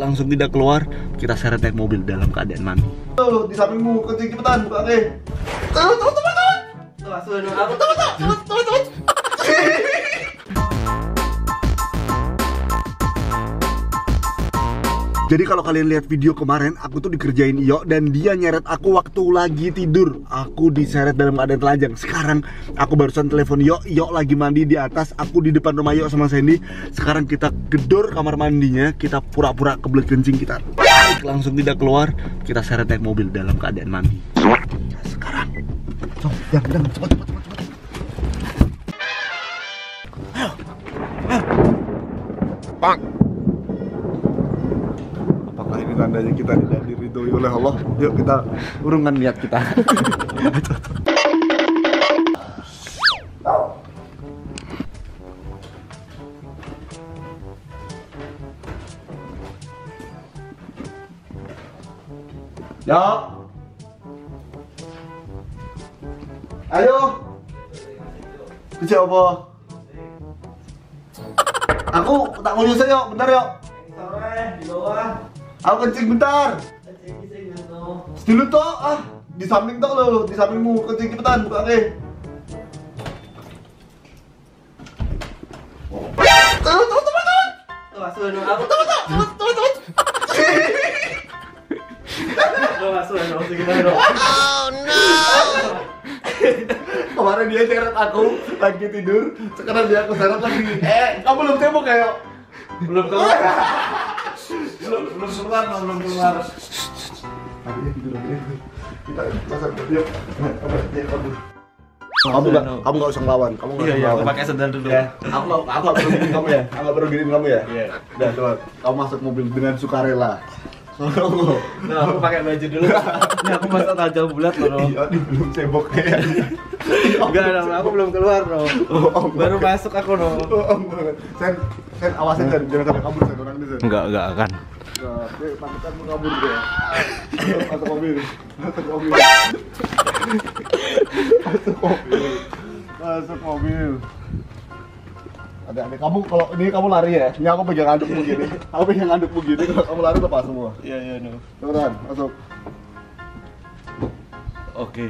Langsung tidak keluar, kita seret naik mobil dalam keadaan mandi. Tuh, di sampingmu, kencing cepetan, buka ke. Tuh, jadi kalau kalian lihat video kemarin, aku tuh dikerjain Iyo dan dia nyeret aku waktu lagi tidur. Aku diseret dalam keadaan telanjang. Sekarang aku barusan telepon Iyo, Iyo lagi mandi di atas, aku di depan rumah Iyo sama Sandy. Sekarang kita gedor kamar mandinya, kita pura-pura kebelet kencing, kita langsung tidak keluar, kita seret naik mobil dalam keadaan mandi. Sekarang, cepet. Bang. Apakah ini tandanya kita tidak diridhoi oleh Allah? Yuk kita urungkan niat kita. Ya. Ayo. Kecil apa? Aku tak mau nyusah yuk, bentar yuk. Di bawah. Aku kencing bentar. Dulu toh, di samping toh lo, di sampingmu, kencing cepetan, buka ke. Tuh, kemarin dia seret aku lagi tidur, sekarang dia aku seret lagi. Kamu belum tembok ya? Belum keluar. belum keluar. Tadi dia tidur lagi. Kita pasang dia. Kamu nggak usah ngelawan. Kamu nggak usah ngelawan. Aku pakai sendal dulu. Ya. Aku nggak perlu giniin kamu ya. Aku nggak perlu giniin kamu ya. Iya. Udah keluar. Kamu masuk mobil dengan sukarela. Nah, aku pakai baju dulu. Nah, aku masa tajam bulat loh. Iya, belum cebok kayak. Enggak, aku belum keluar loh. Baru masuk aku loh. Sen, awasin Sen, jangan sampai kabur Sen, orang ini Sen. Enggak akan. Oke, pantesan mau kabur deh. Masuk mobil. Ada kamu kalau ini kamu lari ya. Ini aku pegang anduk begini. Aku pegang anduk begini kalau kamu lari lepas semua. Iya, no. Turunan, masuk. Oke.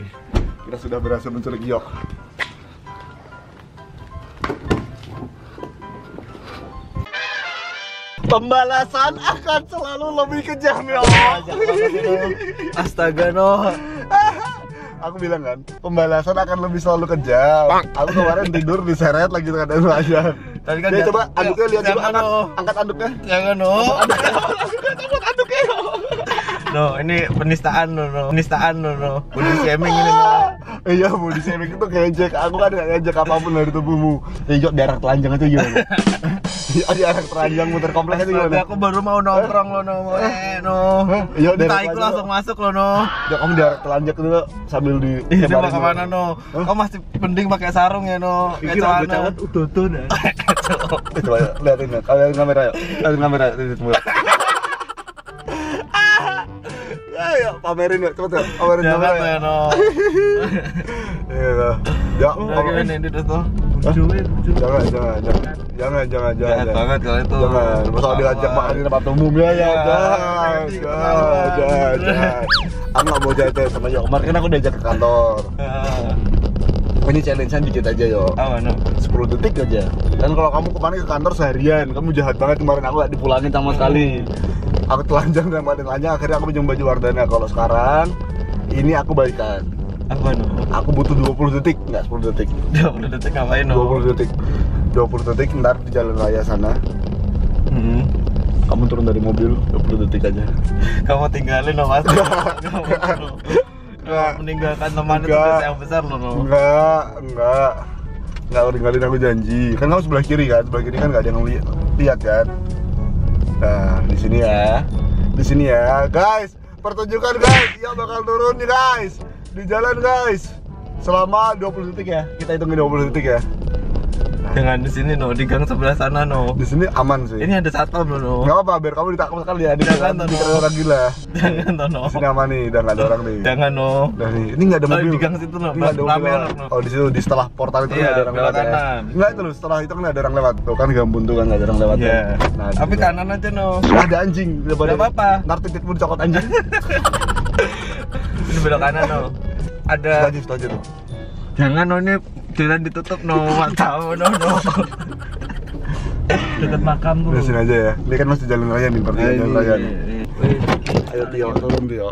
Kita sudah berhasil menculik Yok. Pembalasan akan selalu lebih kejam ya. Astaga no. Aku bilang kan, pembalasan akan lebih selalu kejam. Aku kemarin tidur diseret lagi keadaan wajar. Tadi kan dia coba anduknya, lihat coba angkat anduknya. Jangan no. Angkat anduknya. No, ini penistaan no. Penistaan no. Body shaming ini no. Iya, body shaming itu ngejek. Aku kan enggak ngejek apapun dari tubuhmu. Ejok daerah telanjang itu gimana? Di arah teranjang muter kompleks itu gimana? Aku baru mau nongkrong lo no. Iya, aku langsung masuk lo no. Ya kamu di arah telanjang dulu sambil di. Iya, mau kemana no? Kamu masih penting pakai sarung ya no. Ini rambut cawat udodo nah. Coba liatin ya. Kalian kamera yuk. Liatin kamera titik mulu. Ayo pamerin yuk, cepet yuk. Pamerin kamera ya no. Iya. Ya, pamerin ini tuh. Jangan. Jahat banget kalau itu. Jangan. Masalah diajak makan di tempat umum ya, jangan. Aku nggak mau jahat sama Yok. Kemarin aku diajak ke kantor. Ini challenge-an dikit aja Yok. 10 detik aja. Dan kalau kamu kemarin ke kantor seharian, kamu jahat banget kemarin, aku nggak dipulangin sama sekali. Aku telanjang dan badan-badannya, akhirnya aku pinjam baju Wardana. Kalau sekarang, ini aku balikan. Aku butuh 20 detik, enggak 10 detik. 20 detik ngapain no? 20 detik ntar di jalan raya sana. Kamu turun dari mobil 20 detik aja. Kamu tinggalin no mas. Kamu meninggalkan teman itu dosa yang besar lo no. Enggak tinggalin, aku janji. Kan kamu sebelah kiri kan enggak ada yang lihat kan. Nah, di sini ya, guys. Pertunjukan guys, dia bakal turun nih guys. Di jalan guys, selama 20 detik ya, kita hitungin 20 detik ya. Jangan di sini no, di gang sebelah sana no. Di sini aman sih. Ini ada satpam loh no. Enggak apa-apa, biar kamu ditakut sekali ya. Jangan no. Dikira orang gila. Jangan no. Di sini aman nih, udah enggak ada orang nih. Jangan no. Udah nih. Ini enggak ada mobil. Di gang situ no, pamer. Oh, di situ di setelah portal itu enggak ada orang lewat. Enggak itu loh, setelah itu kan ada orang lewat. Tuh kan gambun tuh kan enggak ada orang lewat. Iya. Tapi kanan aja no. Ada anjing. Enggak apa-apa. Ntar titikmu dicokot anjing. Ini belok kanan no. Ada stajir no. Jangan no, ini jalan ditutup no, nggak tahu no no. Dekat makam tuh. Sini aja ya. Ini kan masih jalan raya nih, pergi jalan raya. Ayo Tio, turun Tio.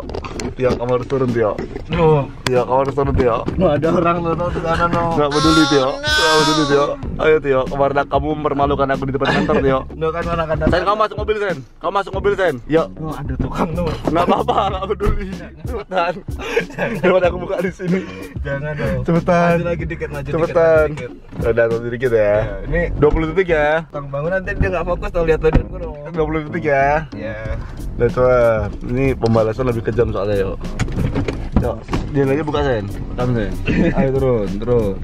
Tio kamu harus turun Tio. Loh, Tio kamu harus turun Tio. Loh ada orang loh no, di sana no. Nggak peduli Tio, nggak peduli Tio. Ayo Tio, kemarin kamu mempermalukan aku di depan kantor Tio. Loh kan orang kantor. Sen kamu masuk mobil Sen, kamu masuk mobil Sen. Yuk. Loh ada tukang tuh. Nggak apa-apa, nggak peduli. Cepetan. Cepetan aku buka di sini. Jangan dong. Cepetan. Maju lagi dikit, maju dikit. Cepetan. Udah dikit ya. Ini 20 detik ya. Tang bangun nanti dia nggak fokus kalau lihat badan gua. 20 detik ya. Iya. Lihat wah, ini pembalasan lebih kejam soalnya yuk. Yuk, dia lagi buka Sen. Bukan Sen. Ayo turun, turun.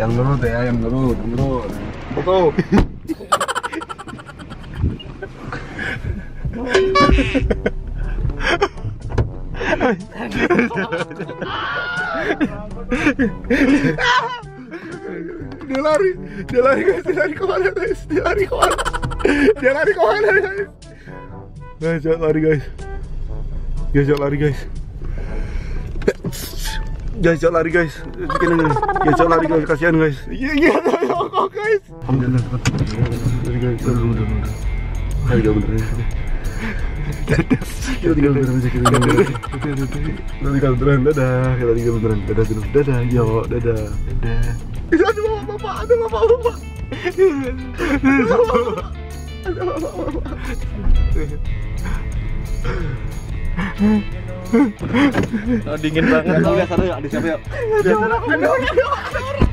Yang nurut ya, yang nurut, nurut. Foto. Dia lari guys, dia lari kemana guys? Dia lari kemana? Dia lari kemana guys? Guys, jangan lari guys. Guys, jangan lari guys. Guys, jangan lari guys. Jangan lari guys, kasihan guys. Iya, kok guys. Alhamdulillah cepat. Lari guys, udah. Ayo udah bener. Kita tinggal beneran aja, kita tinggal beneran, dadah. Kita tinggal beneran, dadah dulu. Dadah, yo, dadah. Dadah. Ada bapak-bapak, ada bapak-bapak. Ada bapak-bapak. Oh, dingin banget. Lihat sana yuk, di siapa yuk? Ada orang, ada orang, ada orang.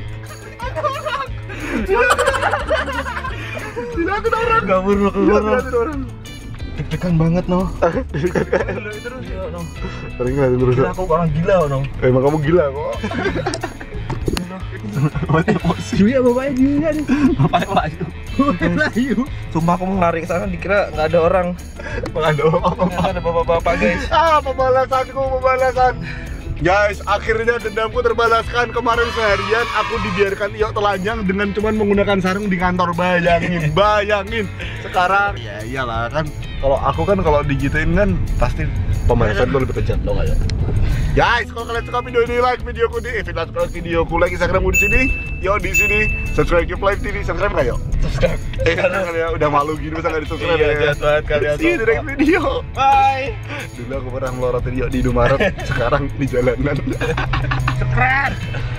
Dilakukan orang. Kabur, kabur. Deg-degan banget no. Terus no. Sering lah terus. Aku orang gila no. Emang kamu gila kok. Dia bapaknya juga nih. Bapaknya Wahyu. Wahyu. Sumpah aku lari ke sana dikira nggak ada orang. Nggak ada orang. Ada bapak-bapak guys. Ah, pembalasanku, pembalasan. Guys, akhirnya dendamku terbalaskan. Kemarin seharian aku dibiarkan Iyo telanjang dengan cuman menggunakan sarung di kantor. Bayangin, bayangin. Sekarang ya iyalah kan. Kalau aku kan kalau digituin kan pasti pembalasan tuh lebih kejam dong aja. Guys, kalau kalian suka video ini, like videoku di videoku, like Instagramku di sini. Yo di sini, subscribe KIFLYF TV, subscribe enggak yo? Subscribe. Karena kalian udah malu gini masa enggak di-subscribe ya. Iya, banget kalian. See you di next video. Bye. Dulu aku pernah melorotin Yo di Indomaret, sekarang di jalanan. Keren.